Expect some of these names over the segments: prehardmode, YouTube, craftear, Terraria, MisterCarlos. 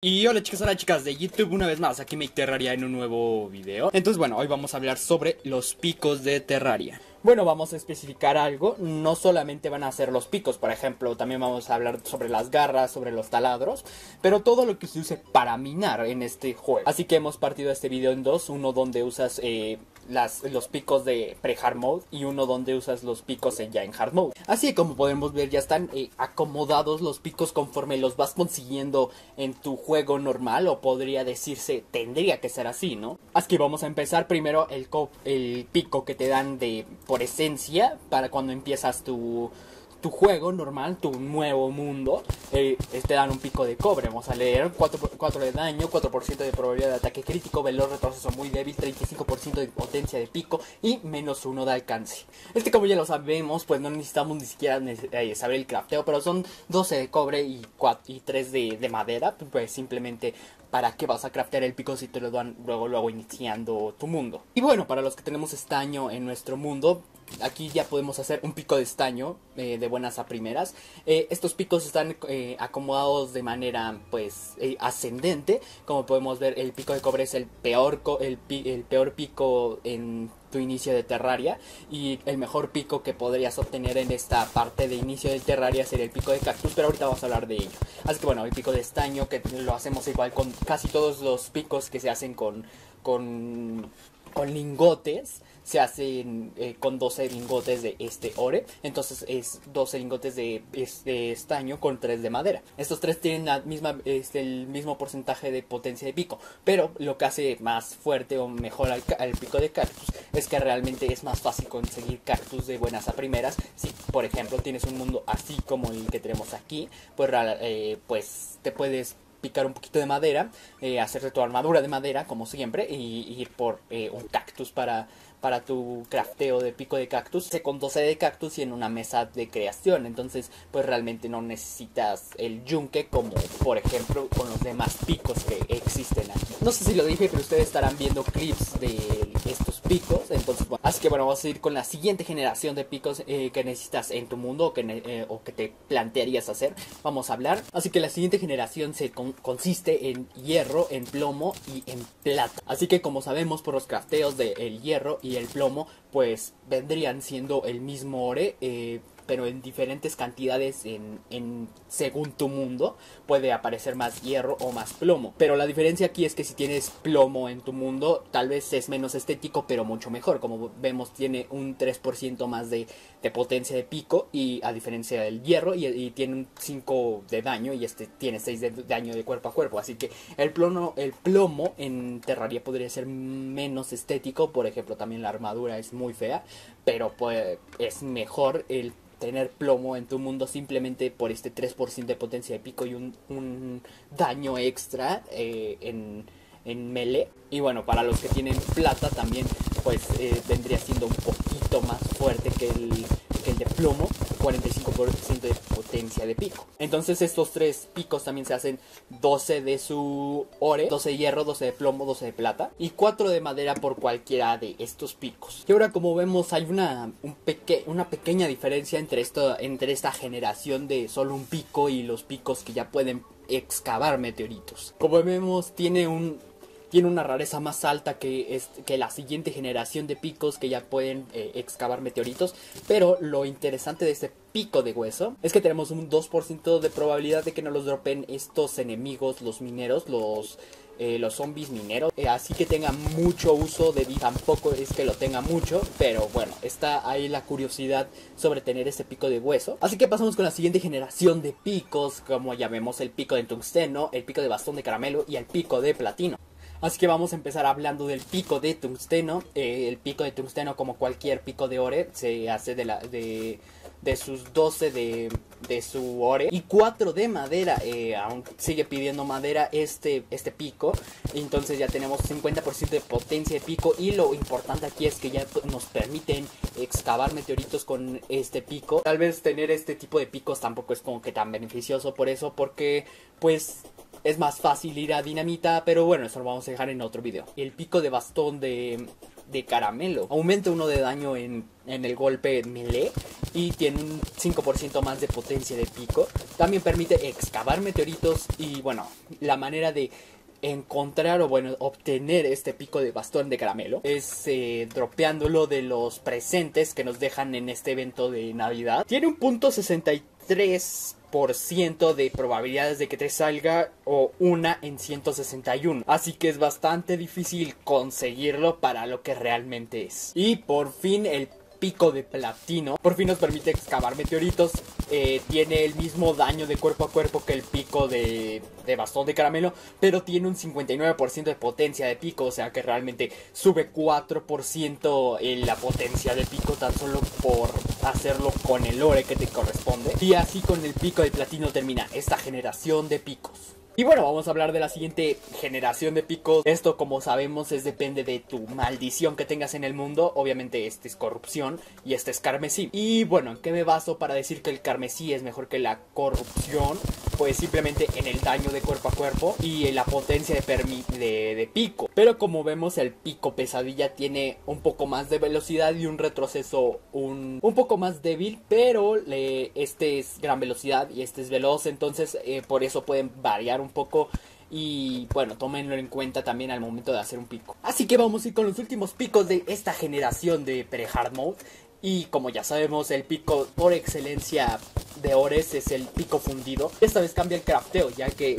Y hola chicas de YouTube, una vez más, aquí MisterCarlos en un nuevo video. Entonces bueno, hoy vamos a hablar sobre los picos de Terraria. Bueno, vamos a especificar algo, no solamente van a ser los picos, por ejemplo, también vamos a hablar sobre las garras, sobre los taladros, pero todo lo que se use para minar en este juego. Así que hemos partido este video en dos, uno donde usas los picos de pre-hard mode y uno donde usas los picos ya en hard mode. Así que como podemos ver ya están acomodados los picos conforme los vas consiguiendo en tu juego normal, o podría decirse, tendría que ser así, ¿no? Así que vamos a empezar primero el pico que te dan de... por esencia, para cuando empiezas tu juego normal, tu nuevo mundo, te dan un pico de cobre. Vamos a leer 4 de daño, 4% de probabilidad de ataque crítico, veloz, retroceso muy débil, 35% de potencia de pico y menos 1 de alcance. Como ya lo sabemos, pues no necesitamos ni siquiera saber el crafteo, pero son 12 de cobre y, 3 de madera, pues simplemente... ¿Para qué vas a craftear el pico si te lo dan luego iniciando tu mundo? Y bueno, para los que tenemos estaño en nuestro mundo, aquí ya podemos hacer un pico de estaño de buenas a primeras. Estos picos están acomodados de manera pues ascendente. Como podemos ver, el pico de cobre es el peor pico en tu inicio de Terraria, y el mejor pico que podrías obtener en esta parte de inicio de Terraria sería el pico de cactus, pero ahorita vamos a hablar de ello. Así que bueno, el pico de estaño, que lo hacemos igual con casi todos los picos que se hacen con lingotes, se hacen con 12 lingotes de este ore. Entonces es 12 lingotes de este estaño con 3 de madera. Estos 3 tienen el mismo porcentaje de potencia de pico, pero lo que hace más fuerte o mejor al pico de cactus es que realmente es más fácil conseguir cactus de buenas a primeras. Si por ejemplo tienes un mundo así como el que tenemos aquí, pues te puedes picar un poquito de madera, hacerte tu armadura de madera como siempre, y ir por un cactus para tu crafteo de pico de cactus, con 12 de cactus y en una mesa de creación. Entonces pues realmente no necesitas el yunque como por ejemplo con los demás picos que existen aquí. No sé si lo dije, pero ustedes estarán viendo clips de estos picos. Entonces bueno, así que bueno, vamos a ir con la siguiente generación de picos que necesitas en tu mundo, o que te plantearías hacer. Vamos a hablar, así que la siguiente generación se consiste en hierro, en plomo y en plata. Así que como sabemos por los crafteos del hierro y el plomo, pues vendrían siendo el mismo ore, pero en diferentes cantidades según tu mundo. Puede aparecer más hierro o más plomo, pero la diferencia aquí es que si tienes plomo en tu mundo, tal vez es menos estético, pero mucho mejor. Como vemos, tiene un 3% más de potencia de pico, y a diferencia del hierro, y tiene un 5 de daño, y este tiene 6 de daño de cuerpo a cuerpo. Así que el plomo en Terraria podría ser menos estético. Por ejemplo, también la armadura es muy fea, pero pues es mejor el tener plomo en tu mundo, simplemente por este 3% de potencia de pico y un daño extra en melee. Y bueno, para los que tienen plata también, pues vendría siendo un poquito más fuerte que el de plomo, 45% de potencia de pico. Entonces estos tres picos también se hacen 12 de su ore, 12 de hierro, 12 de plomo, 12 de plata y 4 de madera por cualquiera de estos picos. Y ahora, como vemos, hay una pequeña diferencia entre esta generación de solo un pico y los picos que ya pueden excavar meteoritos. Como vemos, tiene una rareza más alta que la siguiente generación de picos que ya pueden excavar meteoritos. Pero lo interesante de este pico de hueso es que tenemos un 2% de probabilidad de que nos los dropen estos enemigos, los mineros, los zombies mineros. Así que tenga mucho uso de vida. Tampoco es que lo tenga mucho, pero bueno, está ahí la curiosidad sobre tener este pico de hueso. Así que pasamos con la siguiente generación de picos, como ya vemos, el pico de tungsteno, el pico de bastón de caramelo y el pico de platino. Así que vamos a empezar hablando del pico de tungsteno. El pico de tungsteno, como cualquier pico de ore, se hace de sus 12 de su ore y 4 de madera. Aún sigue pidiendo madera este pico. Entonces ya tenemos 50% de potencia de pico, y lo importante aquí es que ya nos permiten excavar meteoritos con este pico. Tal vez tener este tipo de picos tampoco es como que tan beneficioso por eso, porque pues... es más fácil ir a dinamita, pero bueno, eso lo vamos a dejar en otro video. El pico de bastón de de caramelo. Aumenta uno de daño en el golpe melee y tiene un 5% más de potencia de pico. También permite excavar meteoritos y bueno, la manera de encontrar o bueno, obtener este pico de bastón de caramelo es dropeándolo de los presentes que nos dejan en este evento de Navidad. Tiene un 0.63% de probabilidades de que te salga o una en 161, así que es bastante difícil conseguirlo para lo que realmente es. Y por fin el pico de platino, por fin nos permite excavar meteoritos, tiene el mismo daño de cuerpo a cuerpo que el pico de bastón de caramelo, pero tiene un 59% de potencia de pico, o sea que realmente sube 4% en la potencia de pico tan solo por hacerlo con el ore que te corresponde. Y así con el pico de platino termina esta generación de picos. Y bueno, vamos a hablar de la siguiente generación de picos. Esto, como sabemos, depende de tu maldición que tengas en el mundo. Obviamente este es corrupción y este es carmesí. Y bueno, ¿en qué me baso para decir que el carmesí es mejor que la corrupción? Pues simplemente en el daño de cuerpo a cuerpo y en la potencia de pico. Pero como vemos, el pico pesadilla tiene un poco más de velocidad y un retroceso un poco más débil. Pero este es gran velocidad y este es veloz, entonces por eso pueden variar un poco y bueno, tómenlo en cuenta también al momento de hacer un pico. Así que vamos a ir con los últimos picos de esta generación de pre-hard mode. Y como ya sabemos, el pico por excelencia de ores es el pico fundido. Esta vez cambia el crafteo, ya que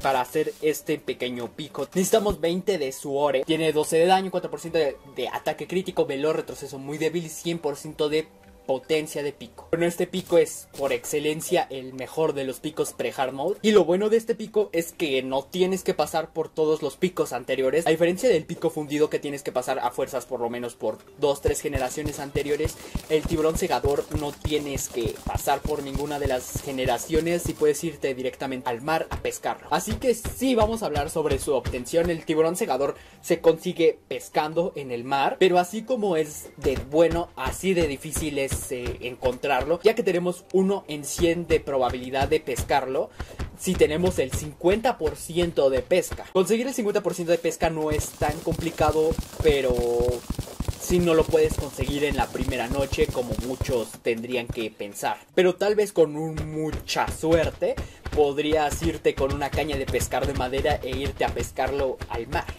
para hacer este pequeño pico necesitamos 20 de su ore. Tiene 12 de daño, 4% de ataque crítico, veloz, retroceso muy débil y 100% de potencia de pico. Bueno, este pico es por excelencia el mejor de los picos pre-hard mode. Y lo bueno de este pico es que no tienes que pasar por todos los picos anteriores, a diferencia del pico fundido que tienes que pasar a fuerzas por lo menos por 2-3 generaciones anteriores. El tiburón segador no tienes que pasar por ninguna de las generaciones y puedes irte directamente al mar a pescarlo. Así que sí, vamos a hablar sobre su obtención. El tiburón segador se consigue pescando en el mar, pero así como es de bueno, así de difícil es encontrarlo, ya que tenemos 1 en 100 de probabilidad de pescarlo si tenemos el 50% de pesca. Conseguir el 50% de pesca no es tan complicado, pero si no lo puedes conseguir en la primera noche, como muchos tendrían que pensar. Pero tal vez con mucha suerte podrías irte con una caña de pescar de madera e irte a pescarlo al mar.